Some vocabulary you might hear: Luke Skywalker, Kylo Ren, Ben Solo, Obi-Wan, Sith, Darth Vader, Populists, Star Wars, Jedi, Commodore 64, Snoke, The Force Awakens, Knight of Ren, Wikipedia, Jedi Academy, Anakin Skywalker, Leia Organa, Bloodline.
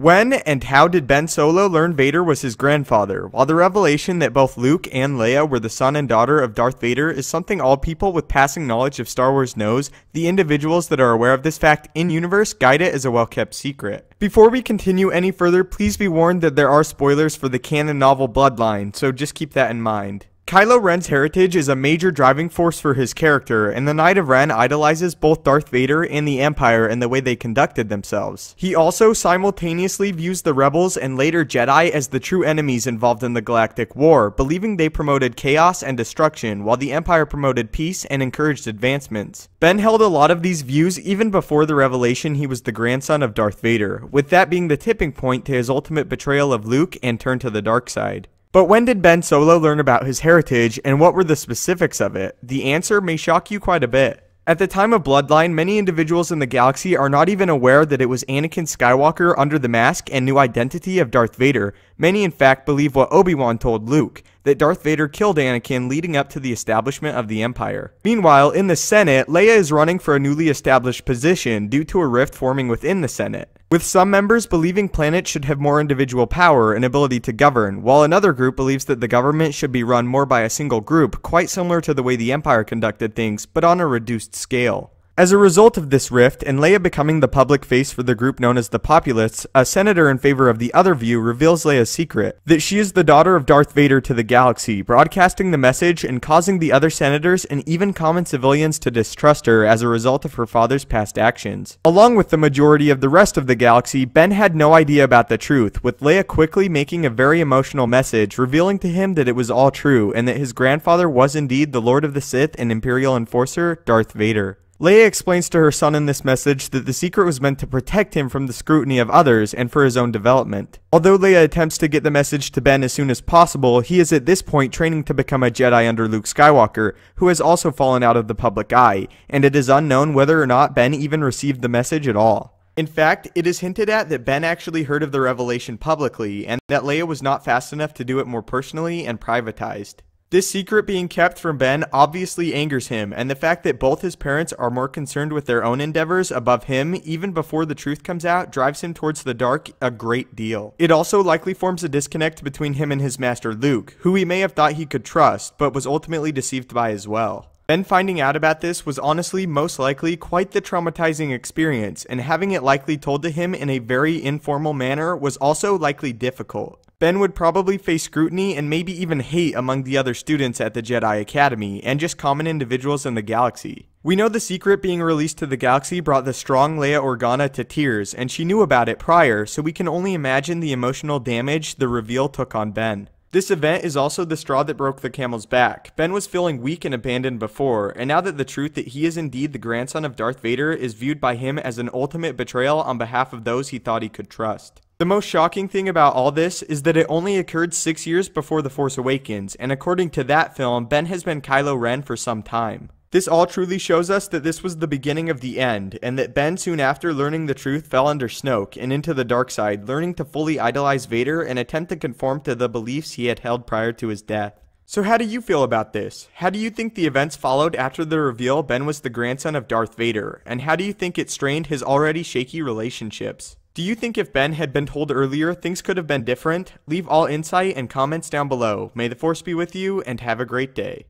When and how did Ben Solo learn Vader was his grandfather? While the revelation that both Luke and Leia were the son and daughter of Darth Vader is something all people with passing knowledge of Star Wars knows, the individuals that are aware of this fact in-universe guide it as a well-kept secret. Before we continue any further, please be warned that there are spoilers for the canon novel Bloodline, so just keep that in mind. Kylo Ren's heritage is a major driving force for his character, and the Knight of Ren idolizes both Darth Vader and the Empire and the way they conducted themselves. He also simultaneously views the Rebels and later Jedi as the true enemies involved in the Galactic War, believing they promoted chaos and destruction, while the Empire promoted peace and encouraged advancements. Ben held a lot of these views even before the revelation he was the grandson of Darth Vader, with that being the tipping point to his ultimate betrayal of Luke and turn to the dark side. But when did Ben Solo learn about his heritage, and what were the specifics of it? The answer may shock you quite a bit. At the time of Bloodline, many individuals in the galaxy are not even aware that it was Anakin Skywalker under the mask and new identity of Darth Vader. Many in fact believe what Obi-Wan told Luke, that Darth Vader killed Anakin leading up to the establishment of the Empire. Meanwhile, in the Senate, Leia is running for a newly established position due to a rift forming within the Senate, with some members believing planets should have more individual power and ability to govern, while another group believes that the government should be run more by a single group, quite similar to the way the Empire conducted things, but on a reduced scale. As a result of this rift, and Leia becoming the public face for the group known as the Populists, a senator in favor of the other view reveals Leia's secret, that she is the daughter of Darth Vader to the galaxy, broadcasting the message and causing the other senators and even common civilians to distrust her as a result of her father's past actions. Along with the majority of the rest of the galaxy, Ben had no idea about the truth, with Leia quickly making a very emotional message, revealing to him that it was all true, and that his grandfather was indeed the Lord of the Sith and Imperial Enforcer, Darth Vader. Leia explains to her son in this message that the secret was meant to protect him from the scrutiny of others and for his own development. Although Leia attempts to get the message to Ben as soon as possible, he is at this point training to become a Jedi under Luke Skywalker, who has also fallen out of the public eye, and it is unknown whether or not Ben even received the message at all. In fact, it is hinted at that Ben actually heard of the revelation publicly, and that Leia was not fast enough to do it more personally and privatized. This secret being kept from Ben obviously angers him, and the fact that both his parents are more concerned with their own endeavors above him even before the truth comes out drives him towards the dark a great deal. It also likely forms a disconnect between him and his master Luke, who he may have thought he could trust, but was ultimately deceived by as well. Ben finding out about this was honestly most likely quite the traumatizing experience, and having it likely told to him in a very informal manner was also likely difficult. Ben would probably face scrutiny and maybe even hate among the other students at the Jedi Academy, and just common individuals in the galaxy. We know the secret being released to the galaxy brought the strong Leia Organa to tears, and she knew about it prior, so we can only imagine the emotional damage the reveal took on Ben. This event is also the straw that broke the camel's back. Ben was feeling weak and abandoned before, and now that the truth that he is indeed the grandson of Darth Vader is viewed by him as an ultimate betrayal on behalf of those he thought he could trust. The most shocking thing about all this is that it only occurred 6 years before The Force Awakens, and according to that film, Ben has been Kylo Ren for some time. This all truly shows us that this was the beginning of the end, and that Ben soon after learning the truth fell under Snoke and into the dark side, learning to fully idolize Vader and attempt to conform to the beliefs he had held prior to his death. So how do you feel about this? How do you think the events followed after the reveal Ben was the grandson of Darth Vader, and how do you think it strained his already shaky relationships? Do you think if Ben had been told earlier, things could have been different? Leave all insight and comments down below. May the Force be with you, and have a great day.